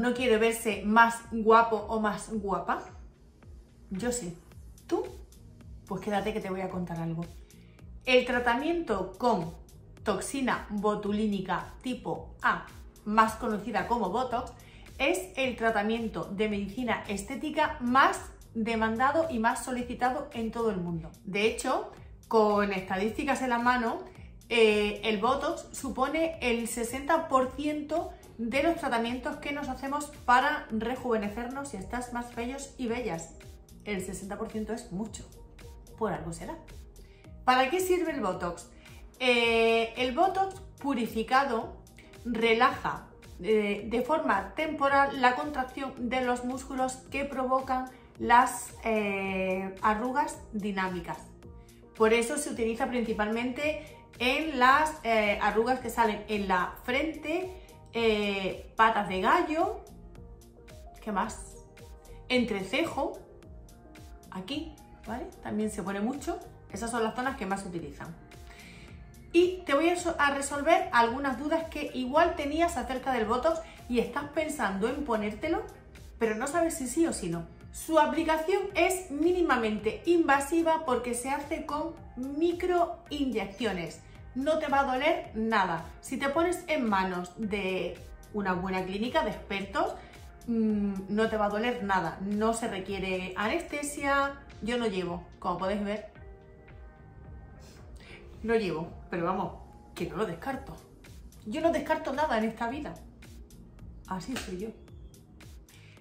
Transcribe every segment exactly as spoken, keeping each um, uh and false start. no quiere verse más guapo o más guapa? Yo sí. ¿Tú? Pues quédate que te voy a contar algo. El tratamiento con toxina botulínica tipo A, más conocida como Botox, es el tratamiento de medicina estética más demandado y más solicitado en todo el mundo. De hecho, con estadísticas en la mano, eh, el Botox supone el sesenta por ciento de los tratamientos que nos hacemos para rejuvenecernos y estar más bellos y bellas. El sesenta por ciento es mucho, por algo será. ¿Para qué sirve el Botox? Eh, el Botox purificado relaja eh, de forma temporal la contracción de los músculos que provocan las eh, arrugas dinámicas. Por eso se utiliza principalmente en las eh, arrugas que salen en la frente, eh, patas de gallo, ¿qué más? Entrecejo, aquí, ¿vale? También se pone mucho. Esas son las zonas que más se utilizan. Y te voy a resolver algunas dudas que igual tenías acerca del Botox y estás pensando en ponértelo, pero no sabes si sí o si no. Su aplicación es mínimamente invasiva porque se hace con microinyecciones. No te va a doler nada. Si te pones en manos de una buena clínica de expertos, mmm, no te va a doler nada. No se requiere anestesia. Yo no llevo, como podéis ver. No llevo, pero vamos, que no lo descarto. Yo no descarto nada en esta vida. Así soy yo.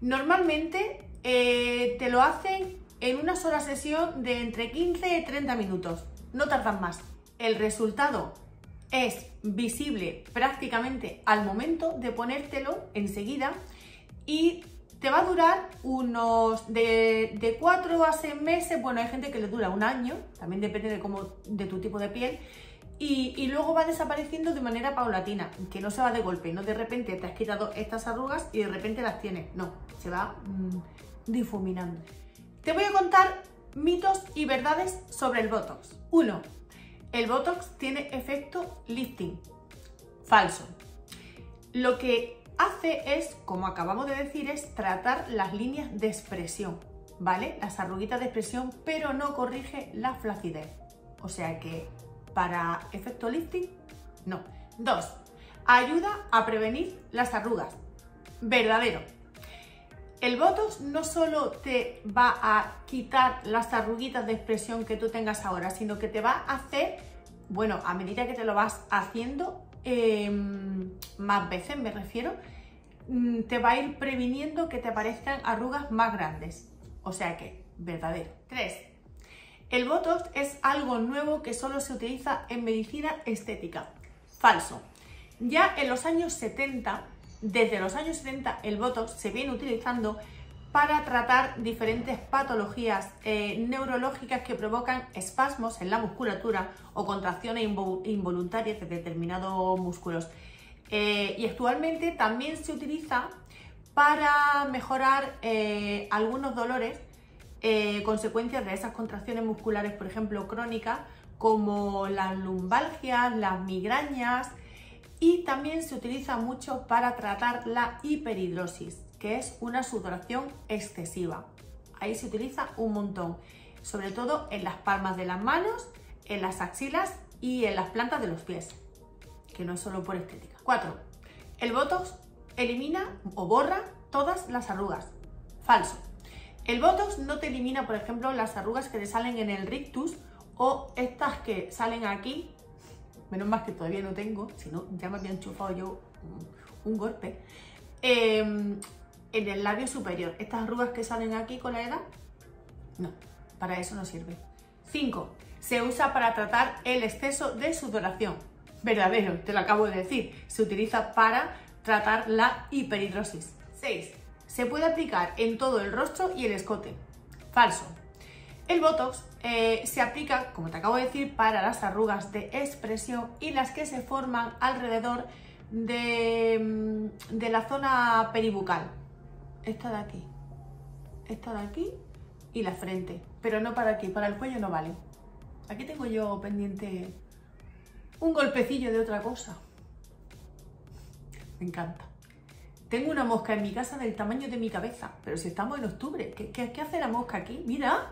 Normalmente eh, te lo hacen en una sola sesión de entre quince y treinta minutos. No tardan más. El resultado es visible prácticamente al momento de ponértelo enseguida y te va a durar unos de cuatro a seis meses, bueno, hay gente que le dura un año, también depende de, cómo, de tu tipo de piel, y, y luego va desapareciendo de manera paulatina, que no se va de golpe, no de repente te has quitado estas arrugas y de repente las tienes, no, se va mmm, difuminando. Te voy a contar mitos y verdades sobre el Botox. uno. El Botox tiene efecto lifting. Falso. Lo que hace es, como acabamos de decir, es tratar las líneas de expresión, ¿vale? Las arruguitas de expresión, pero no corrige la flacidez. O sea que para efecto lifting, no. dos. Ayuda a prevenir las arrugas. Verdadero. El Botox no solo te va a quitar las arruguitas de expresión que tú tengas ahora, sino que te va a hacer, bueno, a medida que te lo vas haciendo, Eh, más veces me refiero, te va a ir previniendo que te aparezcan arrugas más grandes, o sea que verdadero. tres. El Botox es algo nuevo que solo se utiliza en medicina estética. Falso. Ya en los años setenta, desde los años setenta el Botox se viene utilizando para tratar diferentes patologías eh, neurológicas que provocan espasmos en la musculatura o contracciones involuntarias de determinados músculos. Eh, y actualmente también se utiliza para mejorar eh, algunos dolores, eh, consecuencias de esas contracciones musculares, por ejemplo, crónicas, como las lumbalgias, las migrañas, y también se utiliza mucho para tratar la hiperhidrosis, que es una sudoración excesiva. Ahí se utiliza un montón, sobre todo en las palmas de las manos, en las axilas y en las plantas de los pies, que no es solo por estética. cuatro. El Botox elimina o borra todas las arrugas. Falso. El Botox no te elimina, por ejemplo, las arrugas que te salen en el rictus o estas que salen aquí. Menos mal que todavía no tengo, si no ya me había enchufado yo un, un golpe. Eh, En el labio superior, estas arrugas que salen aquí con la edad, no, para eso no sirve. cinco. Se usa para tratar el exceso de sudoración. Verdadero, te lo acabo de decir. Se utiliza para tratar la hiperhidrosis. seis. Se puede aplicar en todo el rostro y el escote. Falso. El Botox eh, se aplica, como te acabo de decir, para las arrugas de expresión y las que se forman alrededor de, de la zona peribucal. Esta de aquí, esta de aquí y la frente, pero no para aquí, para el cuello no vale. Aquí tengo yo pendiente un golpecillo de otra cosa. Me encanta. Tengo una mosca en mi casa del tamaño de mi cabeza, pero si estamos en octubre, ¿qué, qué, qué hace la mosca aquí? Mira.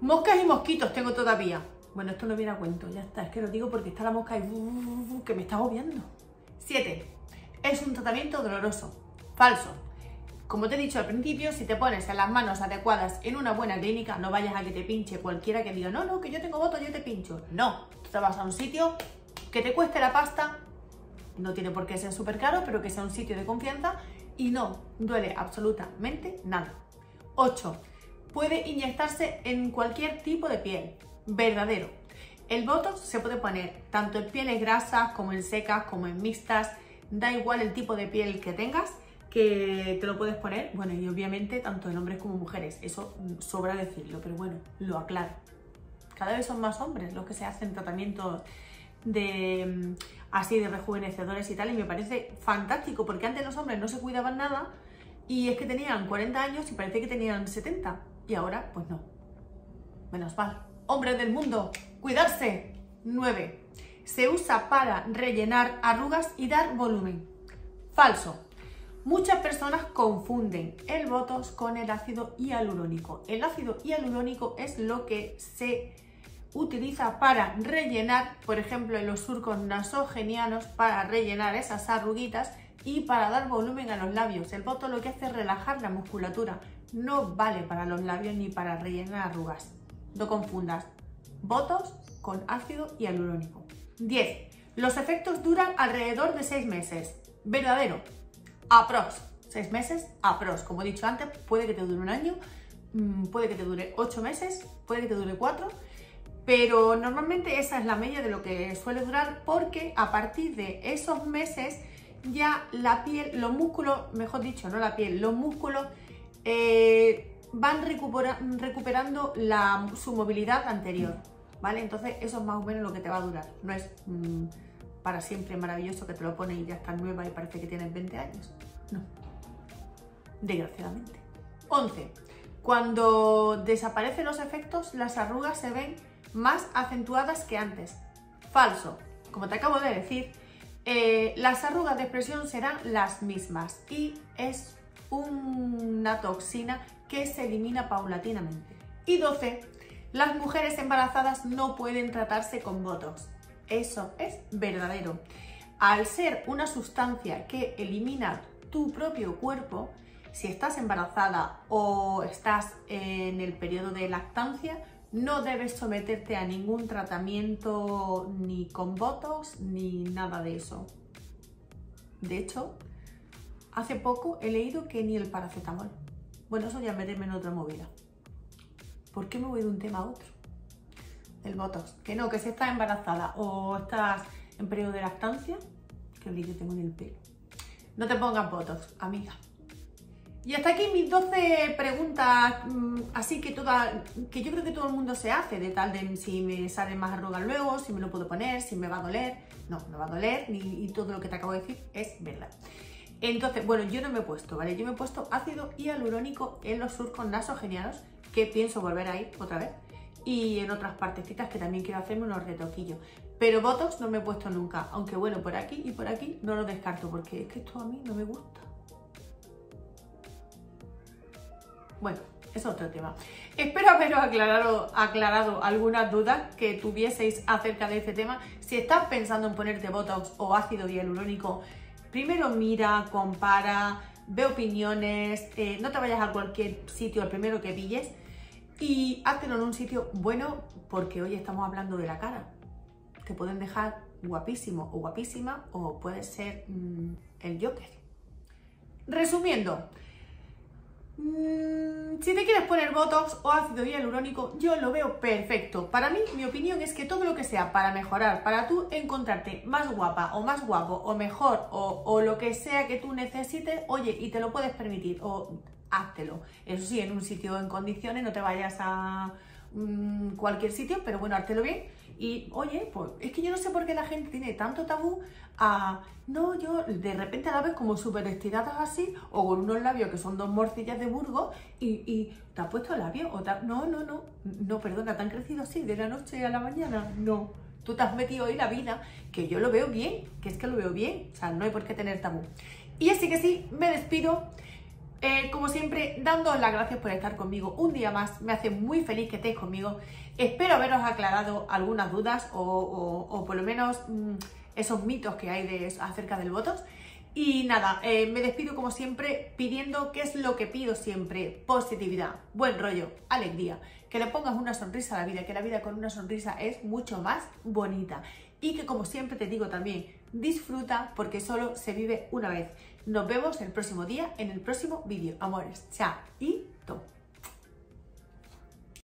Moscas y mosquitos tengo todavía. Bueno, esto no viene a cuento, ya está. Es que lo digo porque está la mosca y uh, que me está agobiando. siete. Es un tratamiento doloroso. Falso. Como te he dicho al principio, si te pones en las manos adecuadas en una buena clínica, no vayas a que te pinche cualquiera que diga, no, no, que yo tengo voto, yo te pincho. No, tú te vas a un sitio que te cueste la pasta, no tiene por qué ser súper caro, pero que sea un sitio de confianza y no duele absolutamente nada. ocho. Puede inyectarse en cualquier tipo de piel. Verdadero. El Botox se puede poner tanto en pieles grasas como en secas, como en mixtas, da igual el tipo de piel que tengas, que te lo puedes poner, bueno, y obviamente tanto en hombres como mujeres, eso sobra decirlo, pero bueno, lo aclaro. Cada vez son más hombres los que se hacen tratamientos de así de rejuvenecedores y tal, y me parece fantástico, porque antes los hombres no se cuidaban nada y es que tenían cuarenta años y parece que tenían setenta, y ahora pues no. Menos mal. Hombres del mundo, cuidarse. nueve. Se usa para rellenar arrugas y dar volumen. Falso. Muchas personas confunden el Botox con el ácido hialurónico. El ácido hialurónico es lo que se utiliza para rellenar, por ejemplo, en los surcos nasogenianos, para rellenar esas arruguitas y para dar volumen a los labios. El Botox lo que hace es relajar la musculatura. No vale para los labios ni para rellenar arrugas. No confundas Botox con ácido hialurónico. diez. Los efectos duran alrededor de seis meses. Verdadero. Aprox. seis meses, aprox. Como he dicho antes, puede que te dure un año, puede que te dure ocho meses, puede que te dure cuatro, pero normalmente esa es la media de lo que suele durar, porque a partir de esos meses ya la piel, los músculos, mejor dicho, no la piel, los músculos eh, van recupera, recuperando la, su movilidad anterior, ¿vale? Entonces eso es más o menos lo que te va a durar, no es... Mmm, para siempre maravilloso que te lo pones y ya está nueva y parece que tienes veinte años. No, desgraciadamente. once. Cuando desaparecen los efectos, las arrugas se ven más acentuadas que antes. Falso. Como te acabo de decir, eh, las arrugas de expresión serán las mismas y es una toxina que se elimina paulatinamente. Y doce. Las mujeres embarazadas no pueden tratarse con Botox. Eso es verdadero. Al ser una sustancia que elimina tu propio cuerpo, si estás embarazada o estás en el periodo de lactancia, no debes someterte a ningún tratamiento ni con Botox ni nada de eso. De hecho, hace poco he leído que ni el paracetamol. Bueno, eso ya meterme en otra movida. ¿Por qué me voy de un tema a otro? El Botox, que no, que si estás embarazada o estás en periodo de lactancia, que brillo tengo en el pelo, no te pongas Botox, amiga. Y hasta aquí mis doce preguntas, así que toda, que yo creo que todo el mundo se hace, de tal de si me salen más arrugas luego, si me lo puedo poner, si me va a doler, no, no va a doler, y, y todo lo que te acabo de decir es verdad. Entonces, bueno, yo no me he puesto, ¿vale? Yo me he puesto ácido hialurónico en los surcos nasogenianos, que pienso volver a ir otra vez, y en otras partecitas que también quiero hacerme unos retoquillos, pero Botox no me he puesto nunca, aunque bueno, por aquí y por aquí no lo descarto, porque es que esto a mí no me gusta. Bueno, es otro tema. Espero haberos aclarado, aclarado algunas dudas que tuvieseis acerca de este tema. Si estás pensando en ponerte Botox o ácido hialurónico, primero mira, compara, ve opiniones, eh, no te vayas a cualquier sitio al primero que pilles, y háztelo en un sitio bueno, porque hoy estamos hablando de la cara. Te pueden dejar guapísimo o guapísima, o puede ser mmm, el Joker. Resumiendo, mmm, si te quieres poner Botox o ácido hialurónico, yo lo veo perfecto. Para mí, mi opinión es que todo lo que sea para mejorar, para tú encontrarte más guapa o más guapo o mejor o, o lo que sea que tú necesites, oye, y te lo puedes permitir, o... háztelo. Eso sí, en un sitio en condiciones, no te vayas a mmm, cualquier sitio, pero bueno, háztelo bien. Y oye, pues es que yo no sé por qué la gente tiene tanto tabú a... No, yo de repente a la vez como súper estiradas así, o con unos labios que son dos morcillas de Burgos, y, y te has puesto labios, o te has... No, no, no, no, perdona, te han crecido así de la noche a la mañana. No, Tú te has metido hoy la vida, que yo lo veo bien, que es que lo veo bien, o sea, no hay por qué tener tabú. Y así que sí, me despido, eh, como siempre, dándoos las gracias por estar conmigo un día más. Me hace muy feliz que estéis conmigo. Espero haberos aclarado algunas dudas o, o, o por lo menos mmm, esos mitos que hay de, acerca del Botox. Y nada, eh, me despido como siempre pidiendo, ¿qué es lo que pido siempre? Positividad, buen rollo, alegría, que le pongas una sonrisa a la vida, que la vida con una sonrisa es mucho más bonita. Y que como siempre te digo también, disfruta porque solo se vive una vez. Nos vemos el próximo día en el próximo vídeo, amores. Chao y